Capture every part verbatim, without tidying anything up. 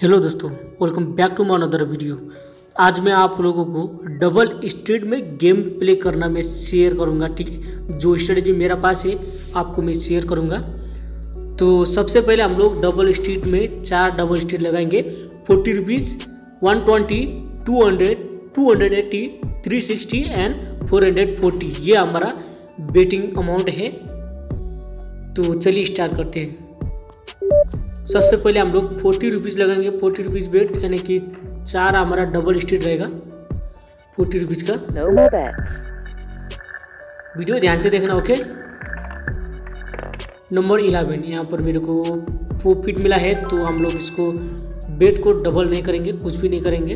Hello दोस्तों, welcome back to my another video. आज मैं आप लोगों को डबल स्ट्रीट में गेम प्ले करना मैं शेयर करूंगा, ठीक है। जो स्ट्रेटजी मेरा पास है आपको मैं शेयर करूंगा। तो सबसे पहले हम लोग डबल स्ट्रीट में चार डबल स्ट्रीट लगाएंगे। Forty rupees, one twenty, two hundred, two hundred eighty, three sixty and four hundred forty, ये हमारा बेटिंग अमाउंट है। तो चलिए स्टार्ट करते हैं। सबसे पहले हम लोग फोर्टी रुपीज़ लगाएंगे। फोर्टी रुपीज़ बेट यानी कि चार हमारा डबल स्ट्रीट रहेगा फोर्टी रुपीज़ का। वीडियो ध्यान से देखना, ओके। नंबर इलेवन, यहाँ पर मेरे को प्रॉफिट मिला है, तो हम लोग इसको बेट को डबल नहीं करेंगे, कुछ भी नहीं करेंगे।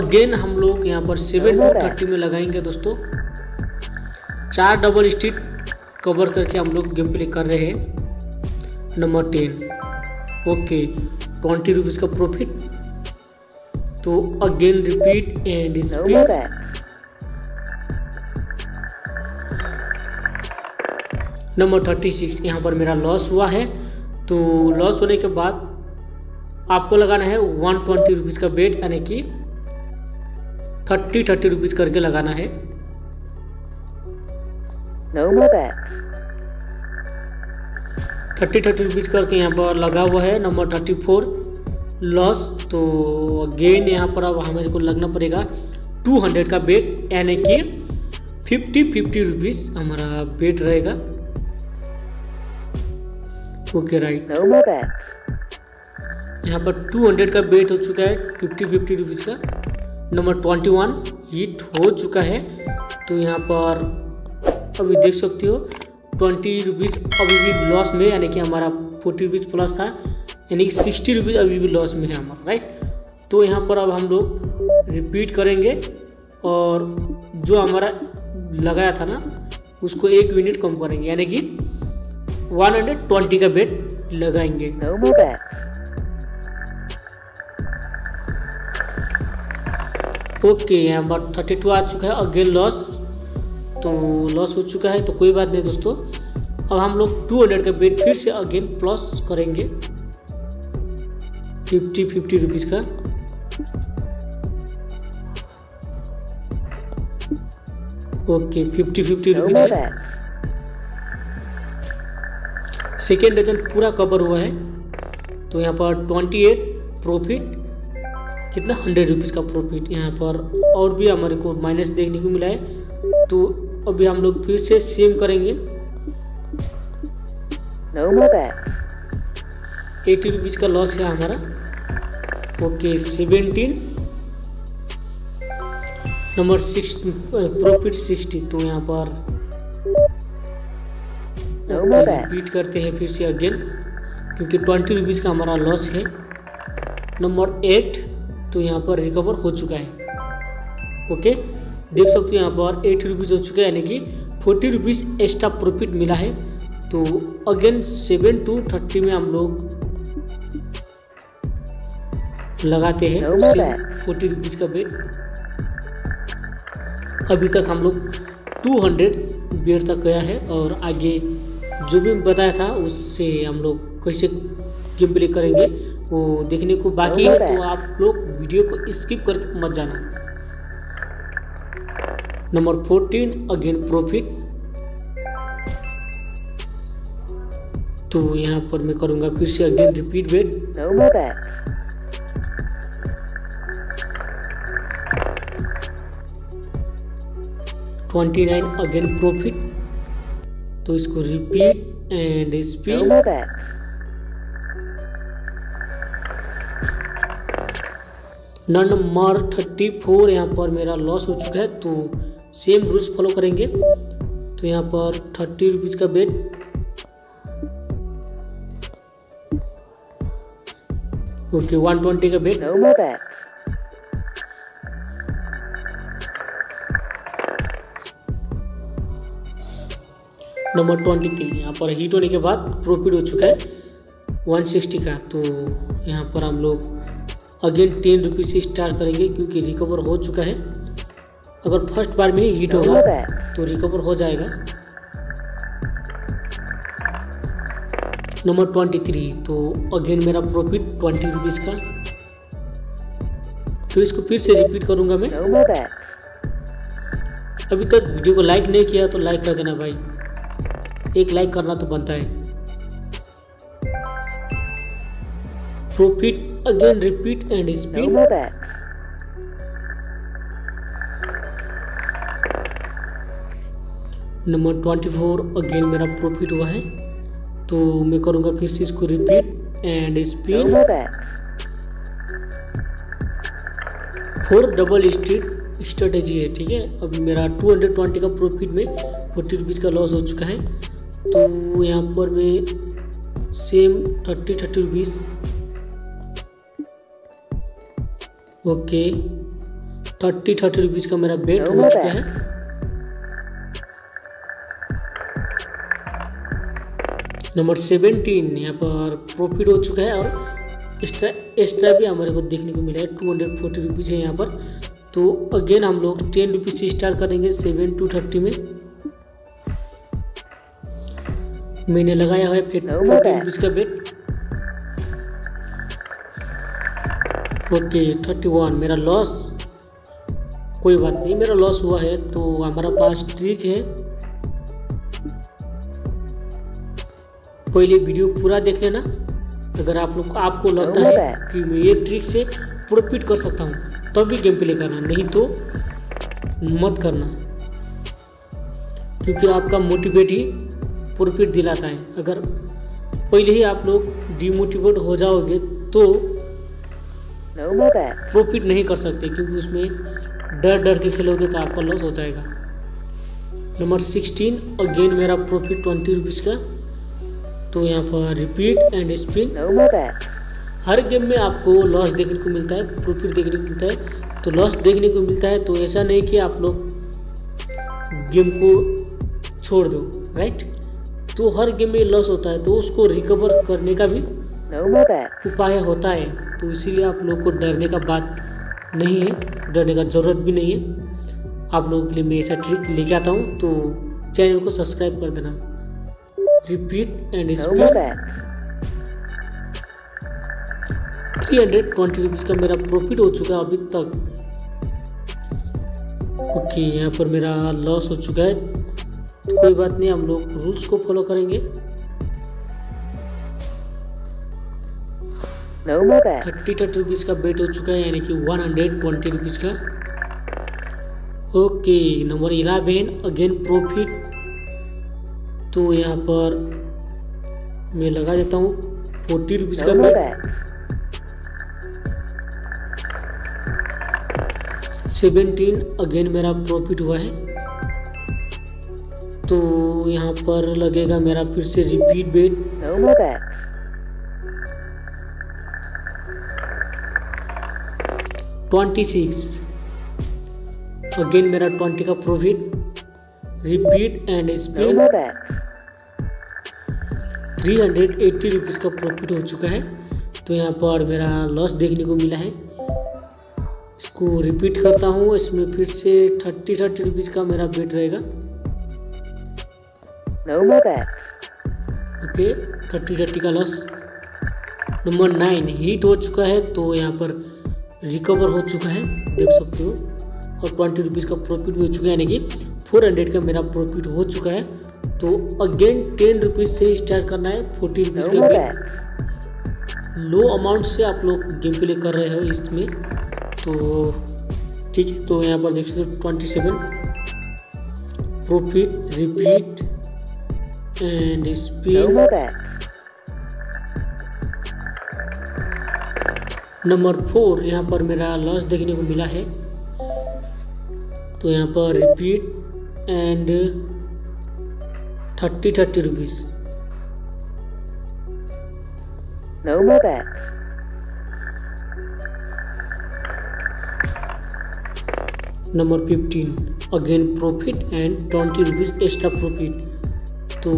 अगेन हम लोग यहाँ पर सेवन थर्टी में लगाएंगे। दोस्तों चार डबल स्ट्रीट कवर करके हम लोग गेम प्ले कर रहे हैं। Number ten, okay, twenty rupees का प्रॉफिट। तो again repeat and repeat. Number thirty six, यहाँ पर मेरा लॉस हुआ है। तो लॉस होने के बाद आपको लगाना है वन ट्वेंटी रुपीज़ का बेट, यानी कि थर्टी थर्टी रुपीज़ करके लगाना है। No more bet, thirty thirty rupees करके यहाँ पर लगा हुआ है। Number thirty four, loss. तो अगेन यहाँ पर अब हमारे को लगना पड़ेगा टू हंड्रेड का बेट, यानी कि फिफ्टी फिफ्टी रुपीज़ हमारा बेट रहेगा, ओके राइट। यहाँ पर टू हंड्रेड का बेट हो चुका है फिफ्टी फिफ्टी रुपीज़ का। नंबर ट्वेंटी वन हिट हो चुका है। तो यहाँ पर अभी देख सकते हो ट्वेंटी रुपीज़ अभी भी लॉस में, यानी कि हमारा फोर्टी रुपीज़ प्लस था, यानी कि सिक्सटी रुपीज़ अभी भी लॉस में है हमारा, राइट। तो यहाँ पर अब हम लोग रिपीट करेंगे और जो हमारा लगाया था ना उसको एक यूनिट कम करेंगे, यानी कि वन हंड्रेड ट्वेंटी का बेट लगाएंगे। ओके, यहाँ पर थर्टी टू आ चुका है, अगेन लॉस। तो लॉस हो चुका है, तो कोई बात नहीं दोस्तों। अब हम लोग टू हंड्रेड का बेट फिर से अगेन प्लस करेंगे फिफ्टी फिफ्टी रुपीज़ का। ओके, फिफ्टी फिफ्टी रुपीज़ का सेकेंड डजन पूरा कवर हुआ है। तो यहाँ पर ट्वेंटी एट प्रॉफिट, कितना हंड्रेड रुपीज़ का प्रॉफिट। यहाँ पर और भी हमारे को माइनस देखने को मिला है, तो अभी हम लोग फिर से सेम करेंगे। एटी रुपीज़ का लॉस है हमारा, okay. Seventeen, number six, profit sixty. तो यहाँ पर रिपीट करते हैं फिर से अगेन, क्योंकि ट्वेंटी रुपीज़ का हमारा लॉस है। नंबर एट, तो यहाँ पर रिकवर हो चुका है, ओके। देख सकते हो यहाँ पर एटी रुपीज़ हो चुके हैं, यानी कि फोर्टी रुपीज़ एक्स्ट्रा प्रॉफिट मिला है। तो अगेन सेवन टू थर्टी में हम लोग लगाते हैं फोर्टी रुपीज़ का बेट। अभी तक हम लोग टू हंड्रेड बेट तक गया है, और आगे जो भी बताया था उससे हम लोग कैसे गेम प्ले करेंगे वो देखने को बाकी है। तो आप लोग वीडियो को स्किप करके मत जाना। Number fourteen, again profit. तो यहाँ पर मैं करूंगा फिर से again repeat bet. Twenty nine, again profit. तो इसको repeat and repeat. Number thirty four, यहाँ पर मेरा लॉस हो चुका है, तो सेम रूल्स फॉलो करेंगे। तो यहाँ पर थर्टी रुपीज़ का बेट, ओके। वन ट्वेंटी का बेट, नंबर ट्वेंटी थ्री, यहाँ पर हिट होने के बाद प्रॉफिट हो चुका है वन सिक्सटी का। तो यहाँ पर हम लोग अगेन टेन रुपीज़ से स्टार्ट करेंगे, क्योंकि रिकवर हो चुका है। अगर फर्स्ट बार में हिट होगा तो रिकवर हो जाएगा। Number twenty three. तो अगेन मेरा प्रॉफिट ट्वेंटी रुपीज़ का। तो इसको फिर से रिपीट करूँगा मैं। अभी तक वीडियो को लाइक नहीं किया तो लाइक कर देना भाई, एक लाइक करना तो बनता है। Profit again repeat and speed. Number twenty four again मेरा प्रॉफिट हुआ है, तो मैं करूँगा फिर से इसको repeat and speed. Four double street strategy है, ठीक है। अब मेरा टू हंड्रेड ट्वेंटी का प्रॉफिट में फोर्टी रुपीज़ का लॉस हो चुका है, तो यहाँ पर मैं same thirty thirty rupees okay thirty thirty rupees का मेरा बेट हो चुका है। नंबर सेवेंटीन यहाँ पर प्रॉफिट हो चुका है और एक्स्ट्रा एक्स्ट्रा भी हमारे को देखने को मिला है, टू हंड्रेड फोर्टी रुपीज़ है यहाँ पर। तो अगेन हम लोग टेन रुपीज़ से स्टार्ट करेंगे। सेवन टू थर्टी में मैंने लगाया है फोर्टीन रुपीज़ का बेट। ओके थर्टी वन मेरा लॉस, कोई बात नहीं, मेरा लॉस हुआ है। तो हमारा पास ट्रिक है, पहले वीडियो पूरा देख लेना। अगर आप लोग आपको लगता है कि मैं ये ट्रिक से प्रॉफिट कर सकता हूँ तब भी गेम प्ले करना, नहीं तो मत करना, क्योंकि आपका मोटिवेट ही प्रॉफिट दिलाता है। अगर पहले ही आप लोग डिमोटिवेट हो जाओगे तो प्रॉफिट नहीं कर सकते, क्योंकि उसमें डर डर के खेलोगे तो आपका लॉस हो जाएगा। नंबर सिक्सटीन अगेन मेरा प्रॉफिट ट्वेंटी रुपीज़ का, तो यहाँ पर रिपीट एंड स्पिन। हर गेम में आपको लॉस देखने को मिलता है, प्रॉफिट देखने को मिलता है, तो लॉस देखने को मिलता है। तो ऐसा नहीं कि आप लोग गेम को छोड़ दो, राइट। तो हर गेम में लॉस होता है, तो उसको रिकवर करने का भी उपाय होता है। तो इसीलिए आप लोग को डरने का बात नहीं है, डरने का ज़रूरत भी नहीं है। आप लोगों के लिए मैं ऐसा ट्रिक लेके आता हूँ, तो चैनल को सब्सक्राइब कर देना। Repeat and speed three hundred twenty rupees का मेरा प्रॉफिट हो चुका है अभी तक। ओके यहाँ पर मेरा लॉस हो चुका है, तो कोई बात नहीं, हम लोग रूल्स को फॉलो करेंगे। थर्टी थर्टी रुपीज़ का बेट हो चुका है, यानी कि वन हंड्रेड ट्वेंटी रुपीज़ का। Okay number eleven again profit, तो यहाँ पर मैं लगा देता हूँ फोर्टी रुपीज़ का बेट। सेवेंटीन अगेन मेरा प्रॉफिट हुआ है, तो यहाँ पर लगेगा मेरा फिर से repeat bet. Twenty six again मेरा ट्वेंटी का profit, repeat and spin. Three hundred eighty rupees का प्रॉफिट हो चुका है, तो यहाँ पर मेरा लॉस देखने को मिला है। इसको रिपीट करता हूँ, इसमें फिर से थर्टी थर्टी रुपीज़ का मेरा बेट रहेगा। ओके थर्टी थर्टी का लॉस। नंबर नाइन हिट हो चुका है, तो यहाँ पर रिकवर हो चुका है, देख सकते हो, और ट्वेंटी रुपीज़ का प्रॉफिट भी हो चुका है, यानी कि फोर हंड्रेड का मेरा प्रॉफिट हो चुका है। तो अगेन टेन रुपीज़ से स्टार्ट करना है, फोर्टी रुपीज़ का बेट। लो अमाउंट से आप लोग गेम प्ले कर रहे हो इसमें, तो ठीक है। तो यहाँ पर देख सकते हो twenty seven profit, repeat and speed. Number four यहाँ पर मेरा लॉस देखने को मिला है, तो यहाँ पर repeat and thirty thirty rupees. Number fifteen again profit and twenty rupees extra profit, तो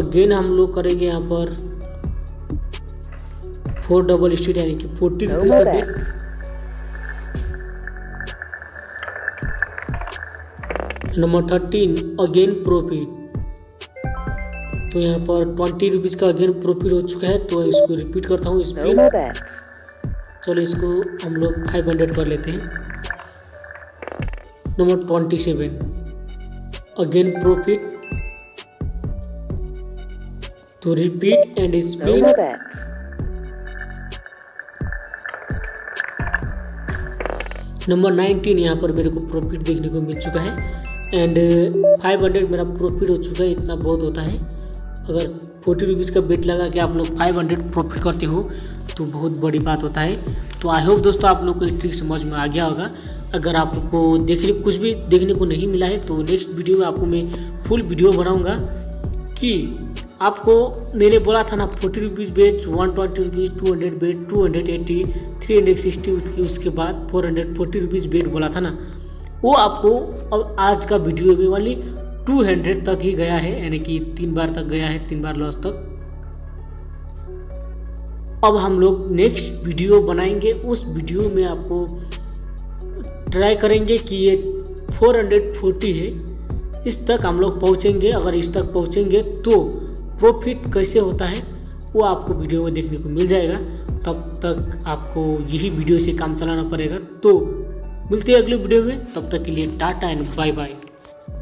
अगेन हम लोग करेंगे यहाँ पर फोर डबल स्ट्रीट, यानी कि फोर्टी रुपीज़ का bet. Number thirteen again profit, तो यहाँ पर ट्वेंटी रुपीज़ का अगेन प्रॉफिट हो चुका है। तो इसको रिपीट करता हूँ, स्प्लिट। चलो इसको हम लोग फाइव हंड्रेड कर लेते हैं। Number twenty seven again profit, तो repeat and spin. Number nineteen यहाँ पर मेरे को प्रॉफिट देखने को मिल चुका है एंड फाइव हंड्रेड मेरा प्रॉफिट हो चुका है। इतना बहुत होता है। अगर फोर्टी रुपीज़ का बेट लगा कि आप लोग फाइव हंड्रेड प्रॉफिट करते हो तो बहुत बड़ी बात होता है। तो आई होप दोस्तों आप लोग को ये ट्रिक समझ में आ गया होगा। अगर आपको देखने कुछ भी देखने को नहीं मिला है तो नेक्स्ट वीडियो में आपको मैं फुल वीडियो बनाऊँगा कि आपको मैंने बोला था ना forty rupees bet, one twenty rupees, two hundred bet, two hundred eighty, three hundred sixty, उसके बाद four hundred forty rupees bet बोला था ना, वो आपको अब आज का वीडियो में वाली टू हंड्रेड तक ही गया है, यानी कि तीन बार तक गया है, तीन बार लॉस तक। अब हम लोग नेक्स्ट वीडियो बनाएंगे, उस वीडियो में आपको ट्राई करेंगे कि ये फोर हंड्रेड फोर्टी है, इस तक हम लोग पहुँचेंगे। अगर इस तक पहुँचेंगे तो प्रॉफिट कैसे होता है वो आपको वीडियो में देखने को मिल जाएगा। तब तक आपको यही वीडियो से काम चलाना पड़ेगा। तो मिलते हैं अगले वीडियो में, तब तक के लिए टाटा एंड बाय बाय।